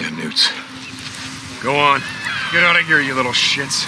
Goddamn newts. Go on. Get out of here, you little shits.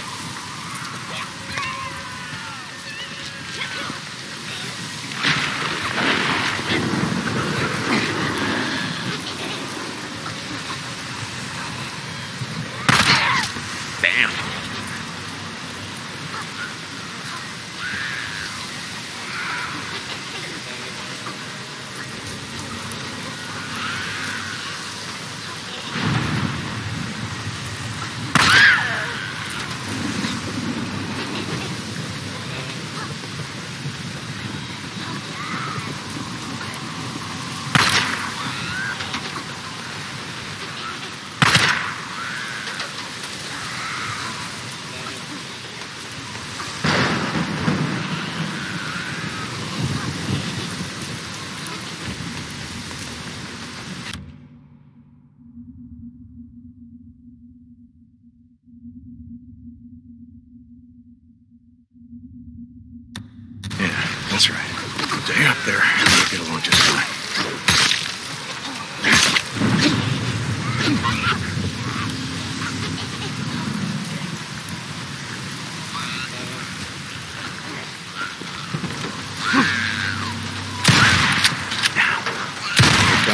That's right. Stay up there, and we'll get along just fine.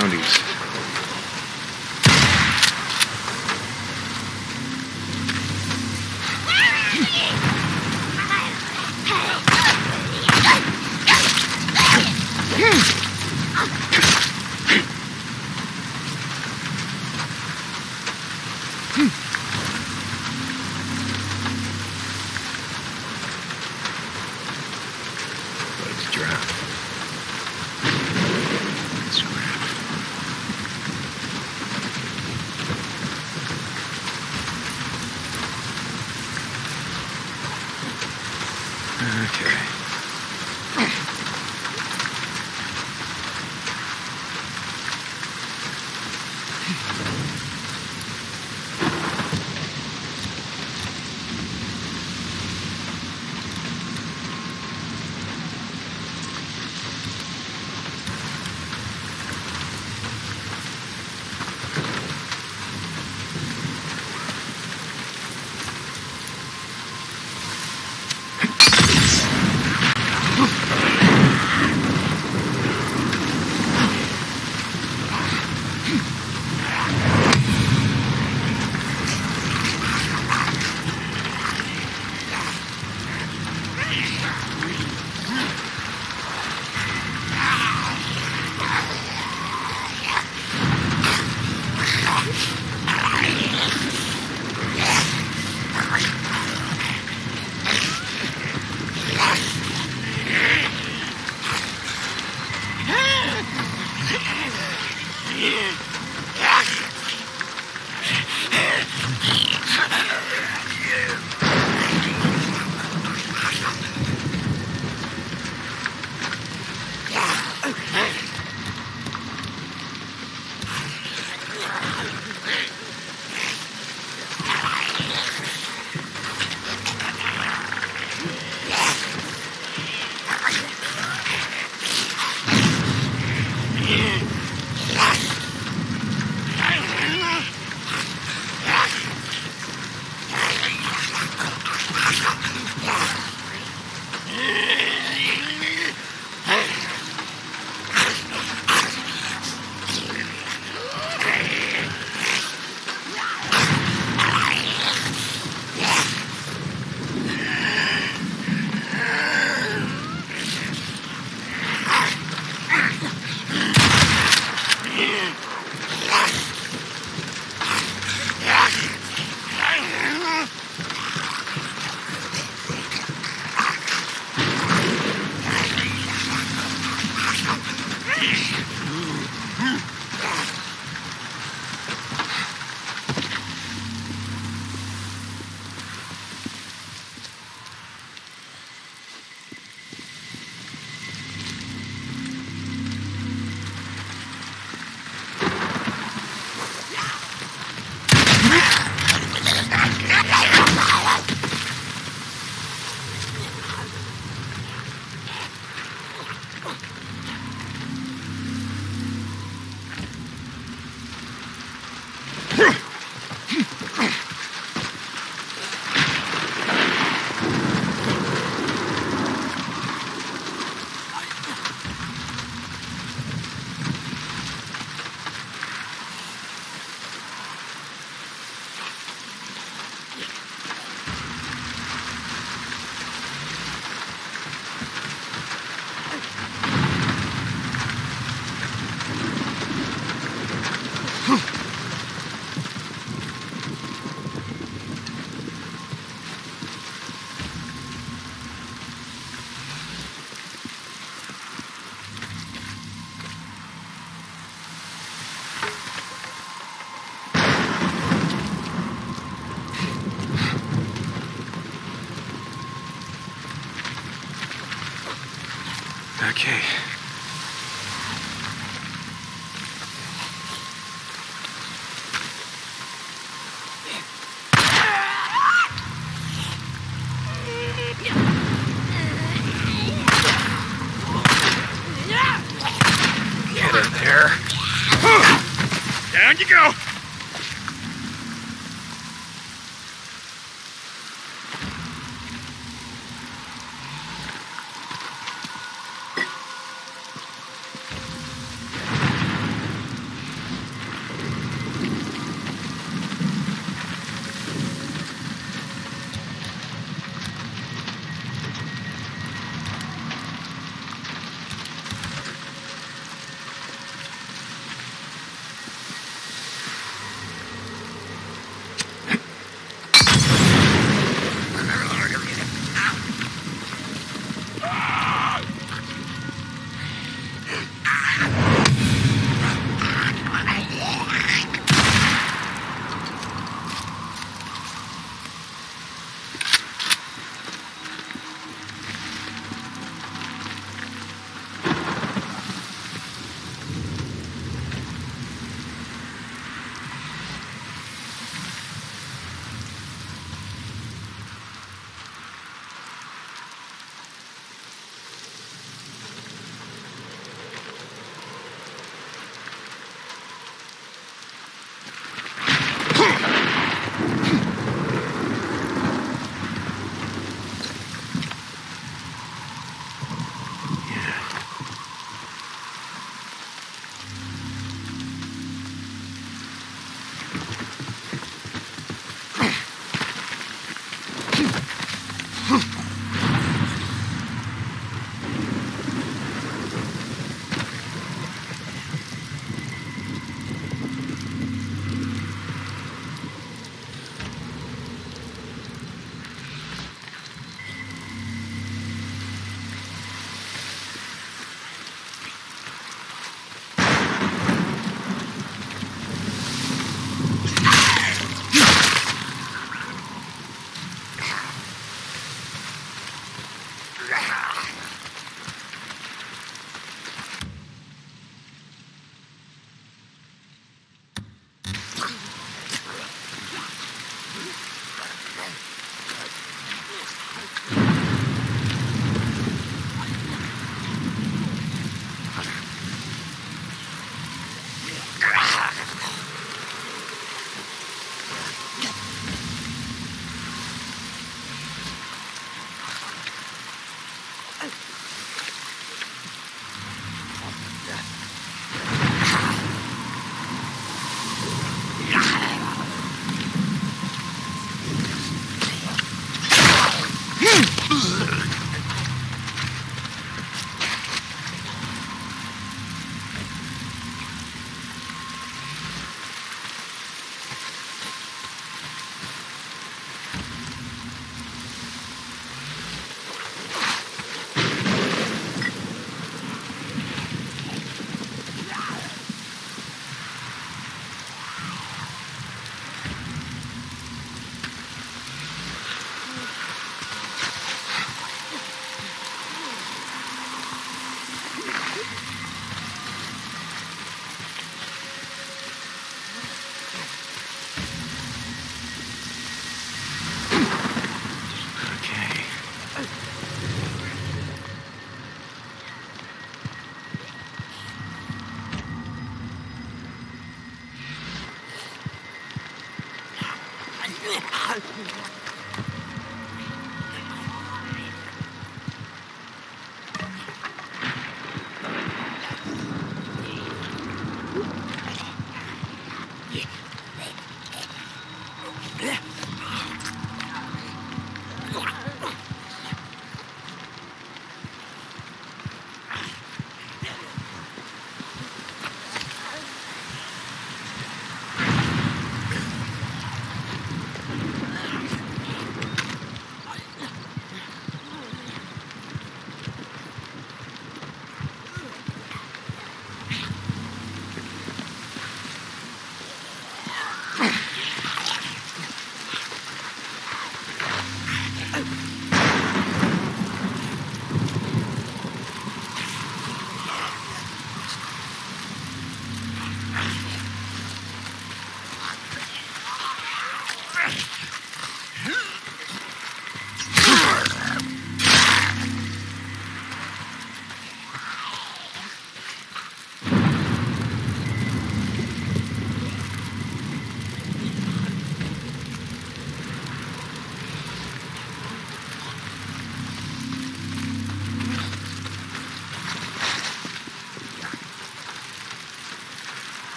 Bounties. that cave. Get in there. Down you go.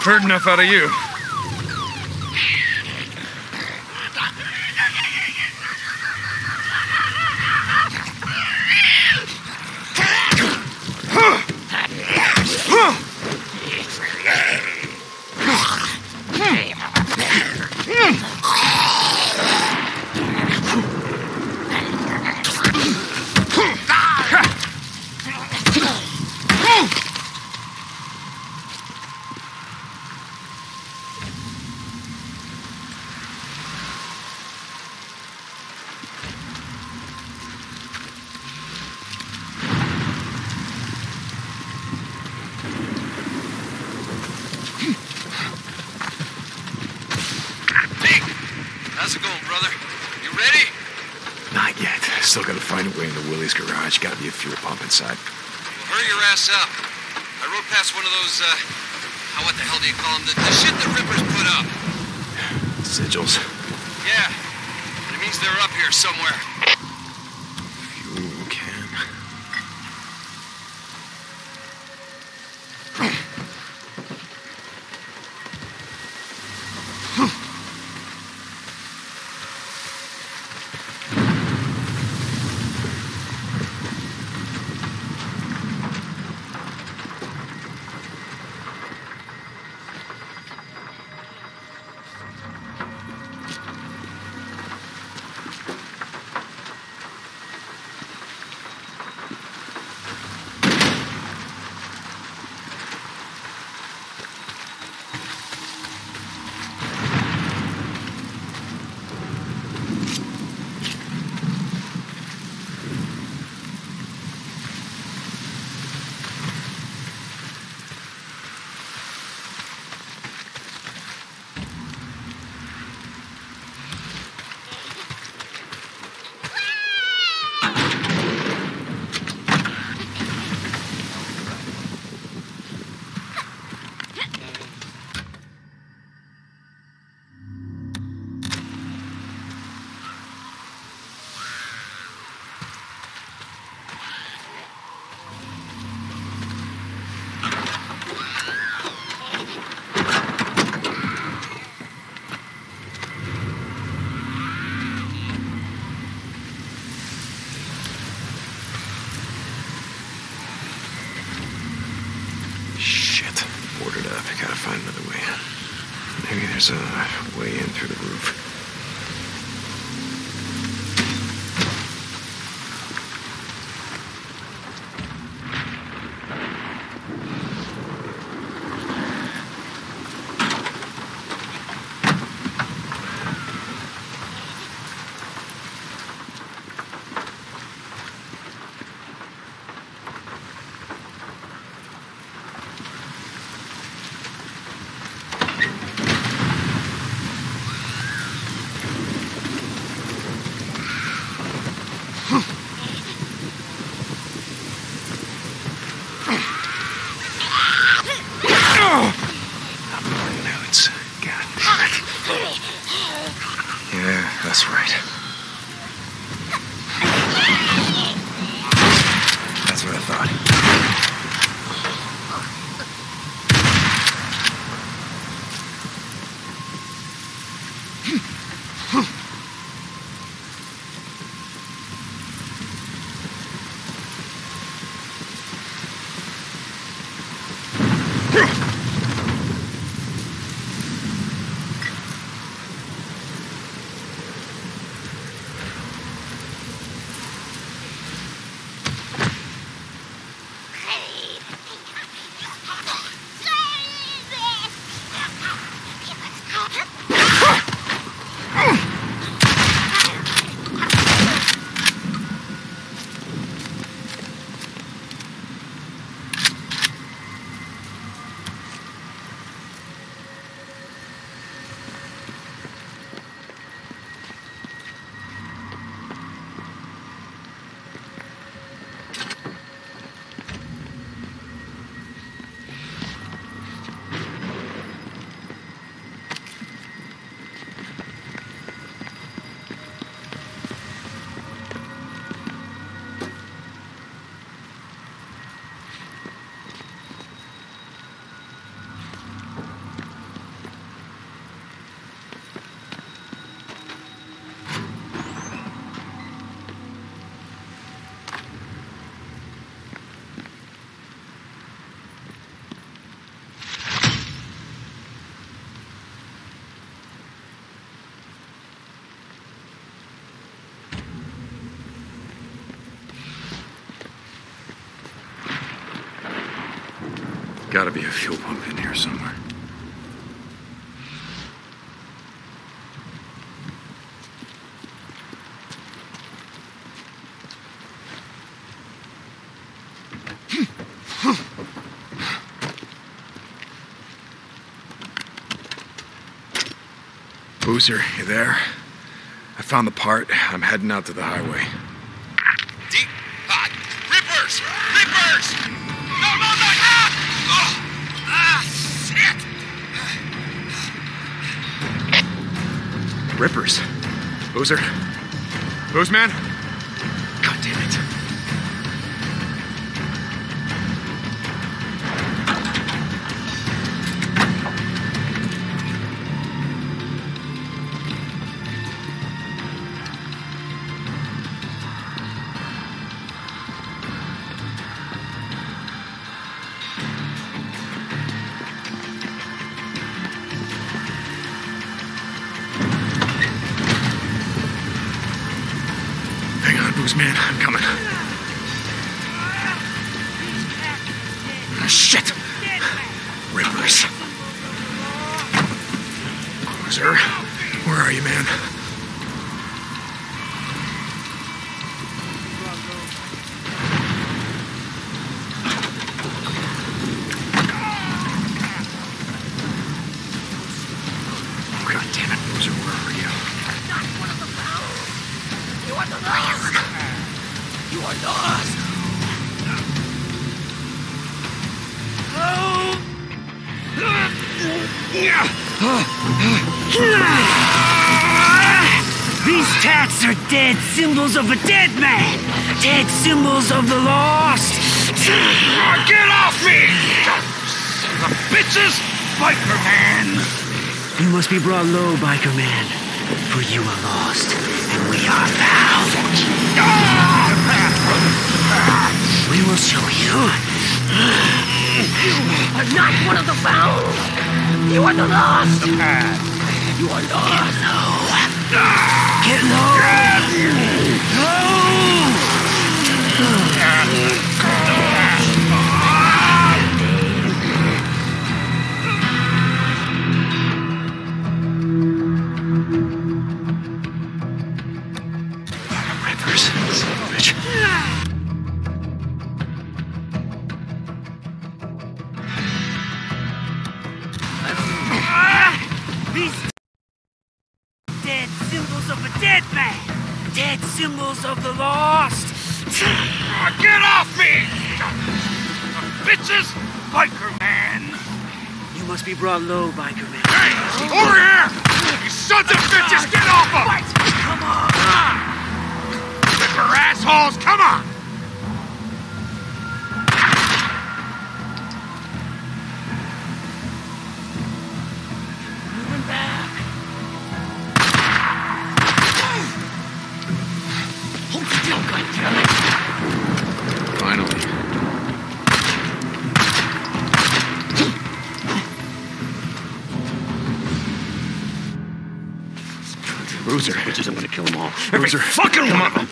Heard enough out of you. Still gotta find a way into Willie's garage. Gotta be a fuel pump inside. Well, hurry your ass up. I rode past one of those, what the hell do you call them? The shit the Rippers put up. Sigils. Yeah. It means they're up here somewhere. Fuel can. There's a way in through the roof. Gotta be a fuel pump in here somewhere. Boozer, you there? I found the part. I'm heading out to the highway. Deep hot. Rippers! Rippers! Rippers. Boozer. Boozman? God damn it. Man, I'm coming. Shit! Rippers. Boozer, where are you, man? God damn it, Boozer, where are you? You're not one of the foul. You are the last. You are lost! These tats are dead symbols of a dead man! Dead symbols of the lost! Get off me! Son of bitches! Biker man! You must be brought low, biker man. For you are lost, and we are found. We will show you. You are not one of the found. You are the lost. The past. You are lost. Get low. Get low. Dead symbols of a dead man. Dead symbols of the lost. Get off me! Bitches! Biker man! You must be brought low, biker man. Hey! Over here! You sons of bitches, get off him! What? Come on! Ripper assholes, come on! Boozer. Which isn't gonna kill them all. Boozer. Fucking one of them!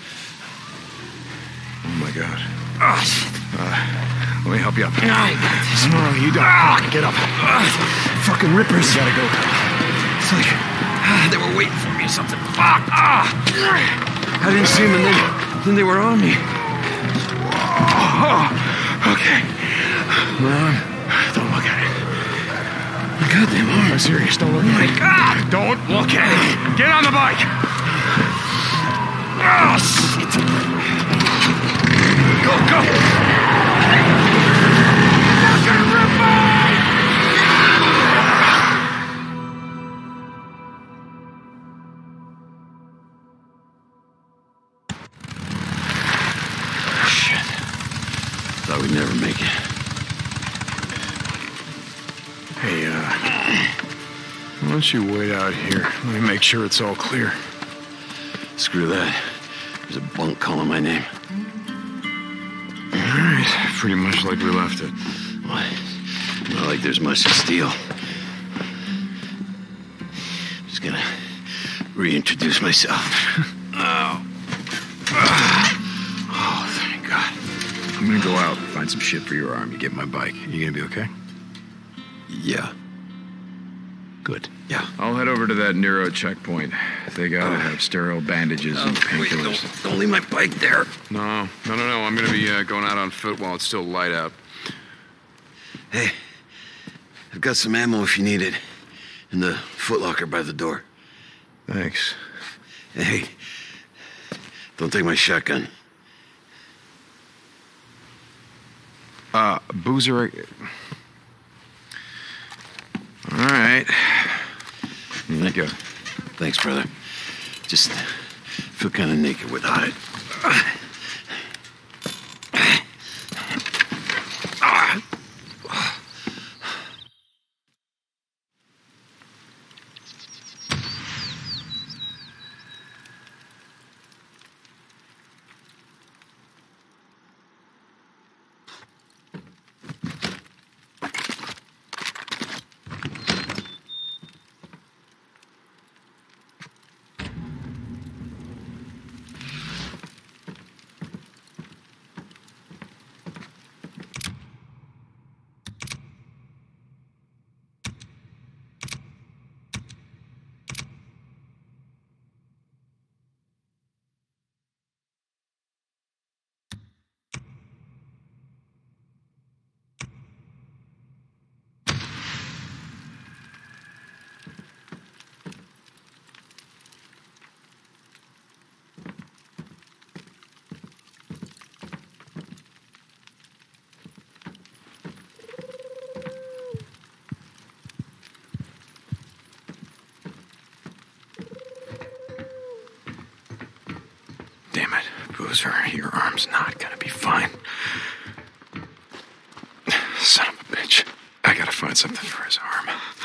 Oh my god. Oh, shit. Let me help you up. No, I got this. No, no, you don't. Get up. Fucking Rippers. You gotta go. It's like they were waiting for me or something. Fuck. I didn't see them and then they were on me. Oh, okay. Well, goddamn arm. I'm serious. Don't look at it. Oh my god! Don't look at it! Get on the bike! Oh, shit! Go, go! Fucking Rippers! Oh, shit. Thought we'd never make it. Hey, why don't you wait out here? Let me make sure it's all clear. Screw that. There's a bunk calling my name. All right, pretty much like we left it. What? Not like there's much to steal. Just gonna reintroduce myself. Oh, thank God. I'm gonna go out and find some shit for your arm. You get my bike. You gonna be okay? Yeah. Good. Yeah. I'll head over to that neuro checkpoint. They gotta have sterile bandages and painkillers. Don't leave my bike there. No. I'm gonna be going out on foot while it's still light out. Hey, I've got some ammo if you need it. In the footlocker by the door. Thanks. Hey, don't take my shotgun. Boozer... All right. Here you go. Thanks, brother. Just feel kind of naked without it. Boozer, your arm's not gonna be fine. Son of a bitch. I gotta find something for his arm.